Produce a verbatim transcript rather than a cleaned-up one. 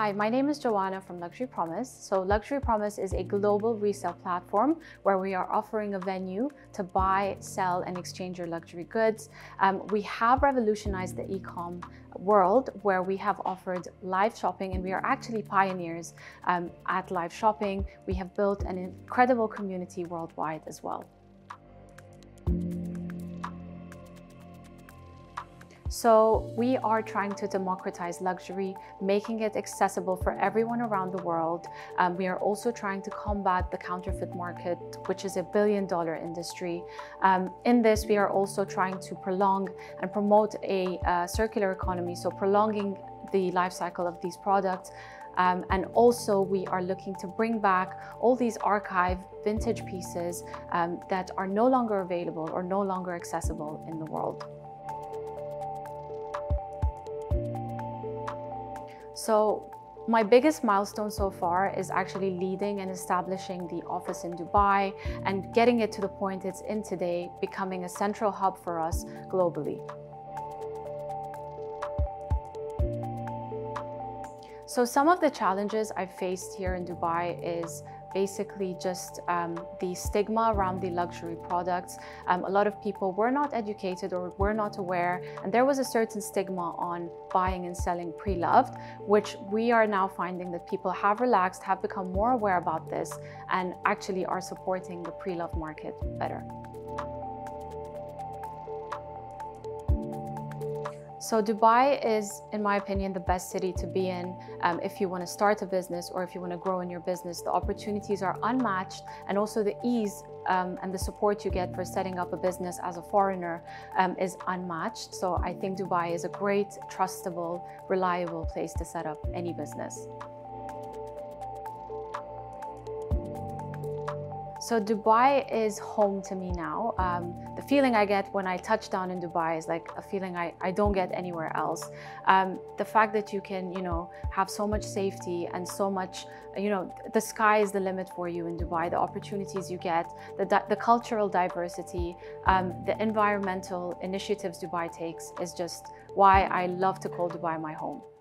Hi, my name is Joanna from Luxury Promise. So Luxury Promise is a global resale platform where we are offering a venue to buy, sell, and exchange your luxury goods. Um, we have revolutionized the e-com world where we have offered live shopping, and we are actually pioneers um, at live shopping. We have built an incredible community worldwide as well. So we are trying to democratize luxury, making it accessible for everyone around the world. Um, we are also trying to combat the counterfeit market, which is a billion dollar industry. Um, in this, we are also trying to prolong and promote a uh, circular economy, so prolonging the life cycle of these products. Um, and also we are looking to bring back all these archive vintage pieces um, that are no longer available or no longer accessible in the world. So my biggest milestone so far is actually leading and establishing the office in Dubai and getting it to the point it's in today, becoming a central hub for us globally. So some of the challenges I've faced here in Dubai is basically just um, the stigma around the luxury products. Um, a lot of people were not educated or were not aware, and there was a certain stigma on buying and selling pre-loved, which we are now finding that people have relaxed, have become more aware about this, and actually are supporting the pre-loved market better. So Dubai is, in my opinion, the best city to be in um, if you want to start a business or if you want to grow in your business. The opportunities are unmatched, and also the ease um, and the support you get for setting up a business as a foreigner um, is unmatched. So I think Dubai is a great, trustable, reliable place to set up any business. So Dubai is home to me now. Um, the feeling I get when I touch down in Dubai is like a feeling I, I don't get anywhere else. Um, the fact that you can, you know, have so much safety and so much, you know, the sky is the limit for you in Dubai. The opportunities you get, the, the cultural diversity, um, the environmental initiatives Dubai takes is just why I love to call Dubai my home.